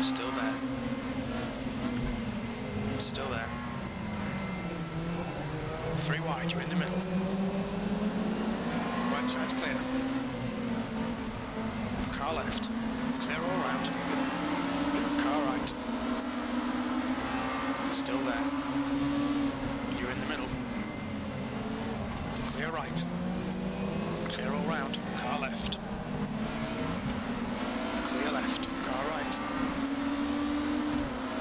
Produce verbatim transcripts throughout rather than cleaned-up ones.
Still there. Still there. Three wide, you're in the middle. Right side's clear. Car left. Clear all round. Car right. Still there. You're in the middle. Clear right. Clear all round. Car left. Clear left. Car right.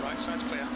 Right side's clear.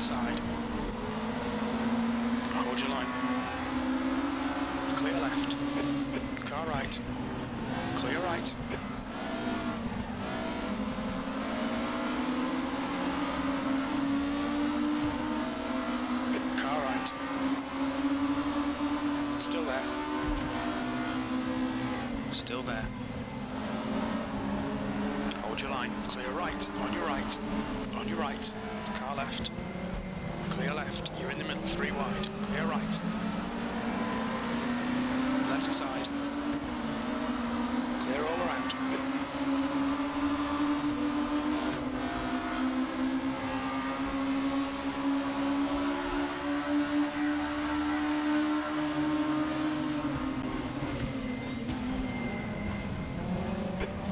Side. Hold your line. Clear left. Car right. Clear right. Car right. Still there. Still there. Hold your line. Clear right. On your right. On your right. Car left. Clear left, you're in the middle, three wide, clear right. Left side. Clear all around.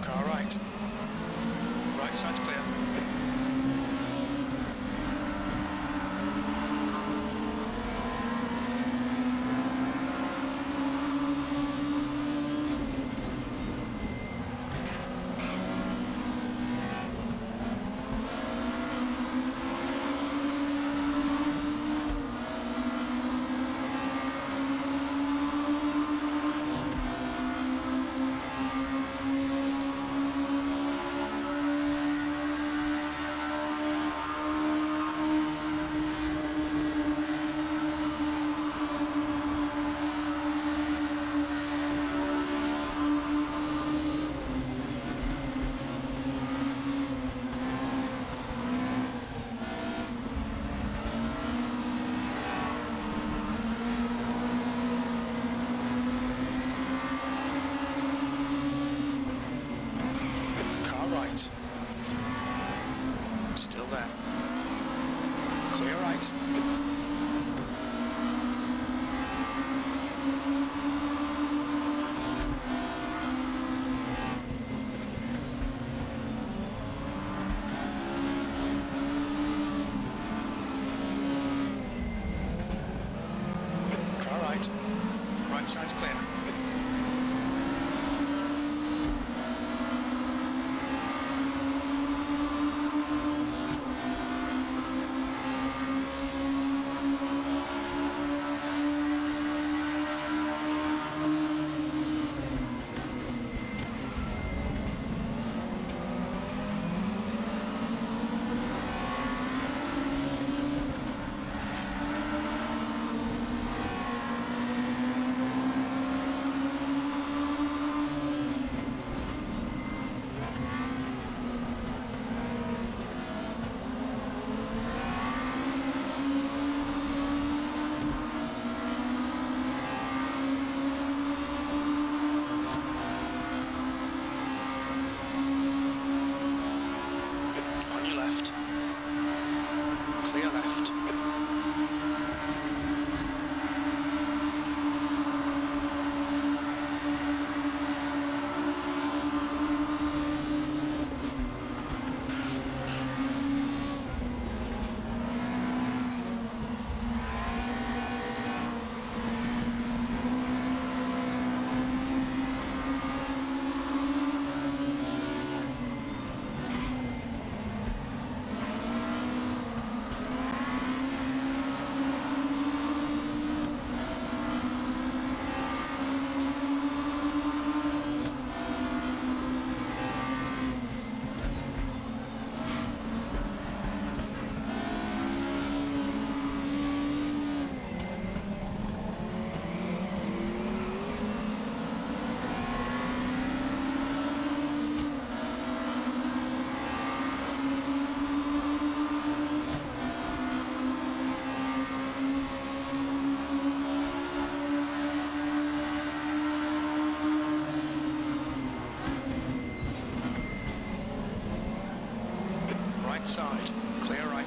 Car right. Right side's clear. side. Clear right.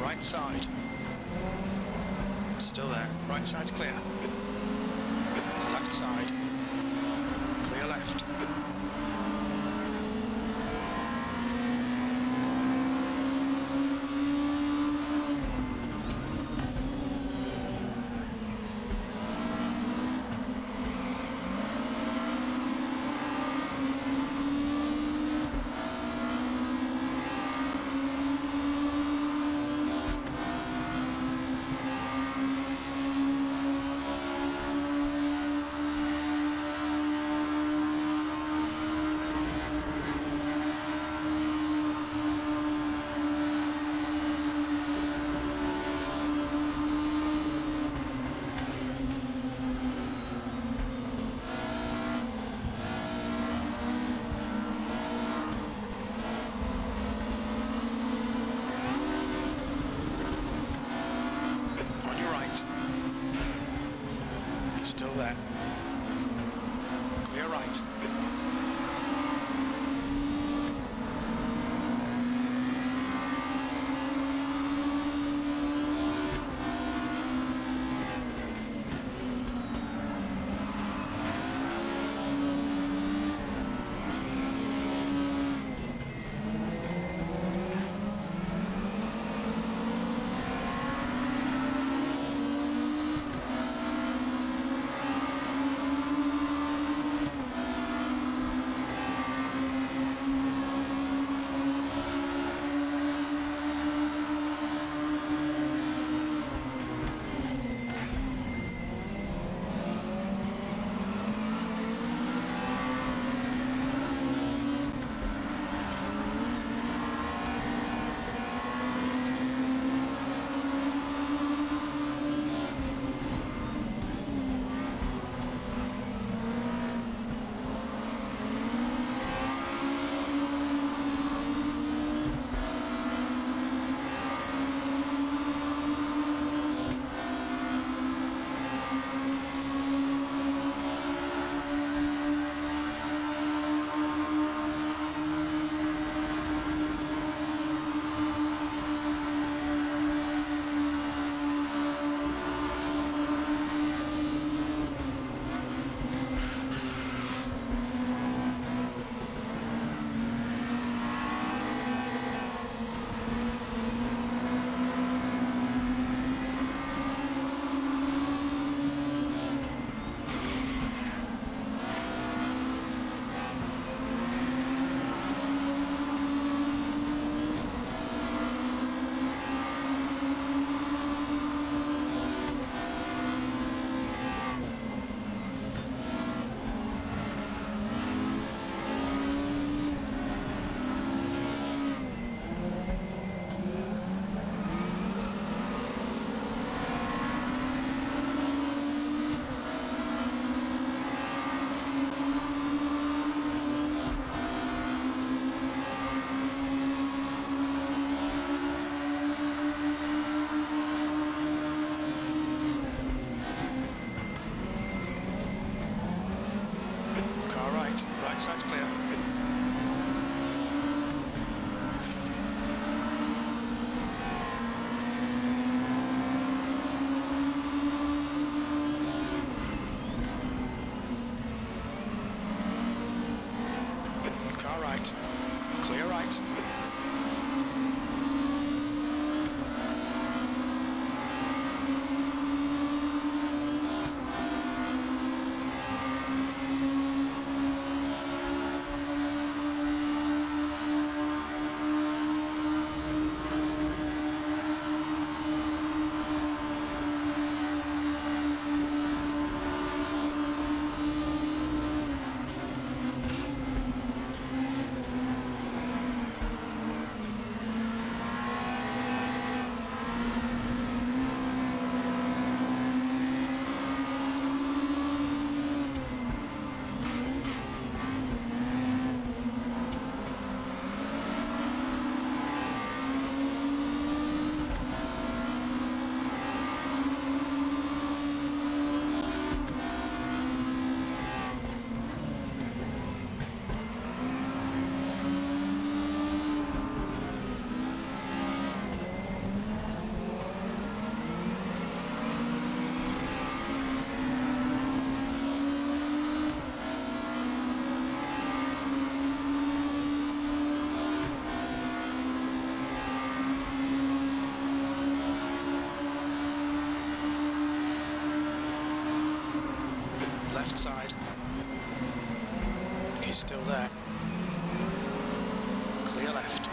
Right side. Still there. Right side's clear. Left side. Clear left. Still there. Clear right. left side. He's still there. Clear left.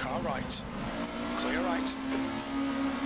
Car right. Clear right.